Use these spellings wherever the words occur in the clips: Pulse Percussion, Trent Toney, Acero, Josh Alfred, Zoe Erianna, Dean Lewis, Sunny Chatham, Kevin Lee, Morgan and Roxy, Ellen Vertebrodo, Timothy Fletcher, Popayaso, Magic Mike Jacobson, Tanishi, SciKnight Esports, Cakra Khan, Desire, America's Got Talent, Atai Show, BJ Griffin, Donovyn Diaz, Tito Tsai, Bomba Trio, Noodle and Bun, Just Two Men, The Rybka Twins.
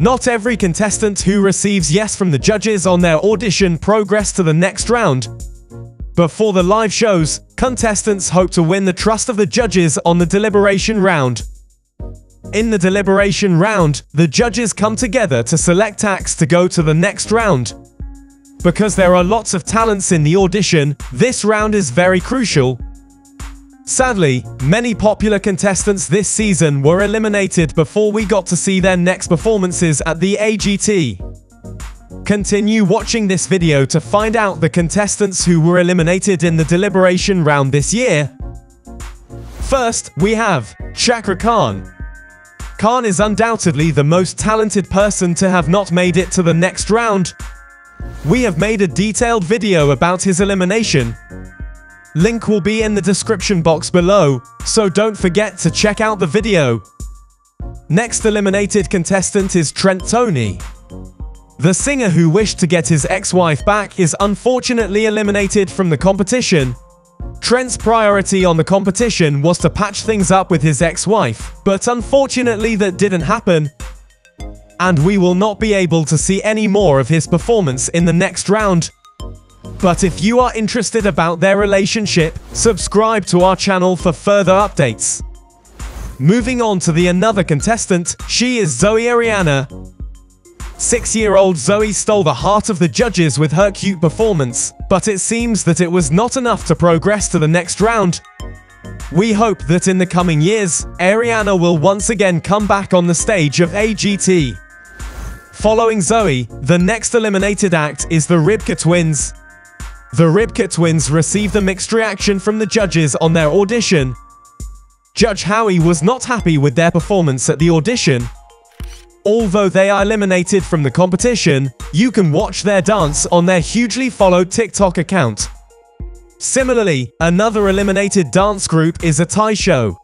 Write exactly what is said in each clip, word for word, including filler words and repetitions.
Not every contestant who receives yes from the judges on their audition progress to the next round. Before the live shows, contestants hope to win the trust of the judges on the deliberation round. In the deliberation round, the judges come together to select acts to go to the next round. Because there are lots of talents in the audition, this round is very crucial. Sadly, many popular contestants this season were eliminated before we got to see their next performances at the A G T. Continue watching this video to find out the contestants who were eliminated in the deliberation round this year. First, we have Cakra Khan. Khan is undoubtedly the most talented person to have not made it to the next round. We have made a detailed video about his elimination. Link will be in the description box below, so don't forget to check out the video. Next eliminated contestant is Trent Toney. The singer who wished to get his ex-wife back is unfortunately eliminated from the competition. Trent's priority on the competition was to patch things up with his ex-wife, but unfortunately that didn't happen, and we will not be able to see any more of his performance in the next round. But if you are interested about their relationship, subscribe to our channel for further updates. Moving on to the another contestant, she is Zoe Erianna. Six-year-old Zoe stole the heart of the judges with her cute performance, but it seems that it was not enough to progress to the next round. We hope that in the coming years, Erianna will once again come back on the stage of A G T. Following Zoe, the next eliminated act is the Rybka Twins. The Rybka Twins received a mixed reaction from the judges on their audition. Judge Howie was not happy with their performance at the audition. Although they are eliminated from the competition, you can watch their dance on their hugely followed TikTok account. Similarly, another eliminated dance group is Atai Show.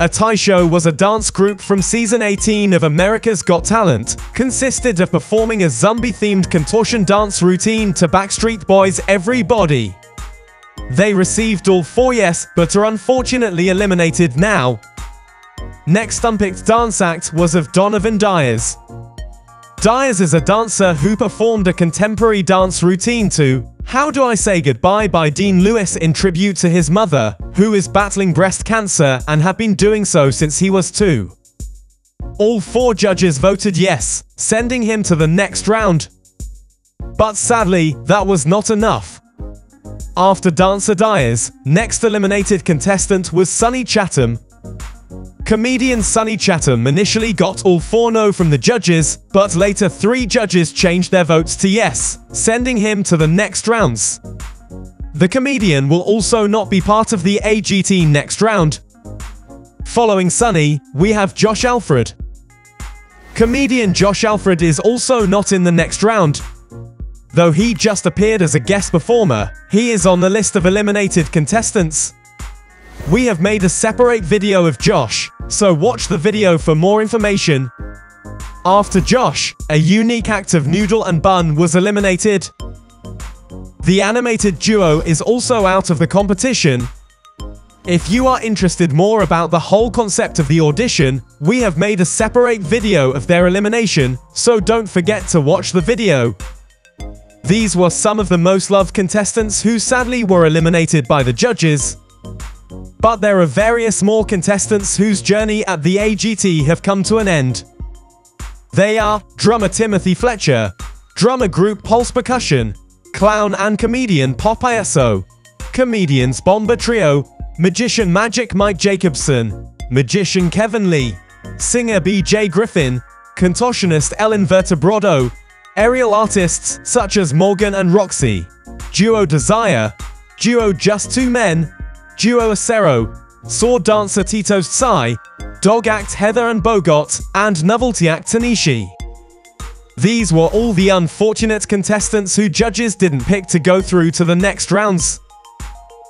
Atai Show was a dance group from season eighteen of America's Got Talent, consisted of performing a zombie-themed contortion dance routine to Backstreet Boys' Everybody. They received all four yes, but are unfortunately eliminated now. Next unpicked dance act was of Donovyn Diaz. Diaz is a dancer who performed a contemporary dance routine to How Do I Say Goodbye by Dean Lewis in tribute to his mother, who is battling breast cancer and had been doing so since he was two. All four judges voted yes, sending him to the next round. But sadly, that was not enough. After dancer Diaz, next eliminated contestant was Sunny Chatham. Comedian Sunny Chatham initially got all four no from the judges, but later three judges changed their votes to yes, sending him to the next rounds. The comedian will also not be part of the A G T next round. Following Sunny, we have Josh Alfred. Comedian Josh Alfred is also not in the next round. Though he just appeared as a guest performer, he is on the list of eliminated contestants. We have made a separate video of Josh, so watch the video for more information. After Josh, a unique act of Noodle and Bun was eliminated. The animated duo is also out of the competition. If you are interested more about the whole concept of the audition, we have made a separate video of their elimination, so don't forget to watch the video. These were some of the most loved contestants who sadly were eliminated by the judges. But there are various more contestants whose journey at the A G T have come to an end. They are drummer Timothy Fletcher, drummer group Pulse Percussion, clown and comedian Popayaso, comedians Bomba Trio, magician Magic Mike Jacobson, magician Kevin Lee, singer B J Griffin, contortionist Ellen Vertebrodo, aerial artists such as Morgan and Roxy, duo Desire, duo Just Two Men, duo Acero, sword dancer Tito Tsai, dog act Heather and Bogart, and novelty act Tanishi. These were all the unfortunate contestants who judges didn't pick to go through to the next rounds.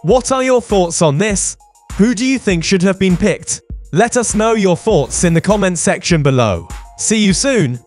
What are your thoughts on this? Who do you think should have been picked? Let us know your thoughts in the comment section below. See you soon!